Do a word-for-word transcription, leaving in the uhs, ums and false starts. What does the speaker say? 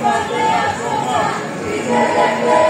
fazer a sua vida.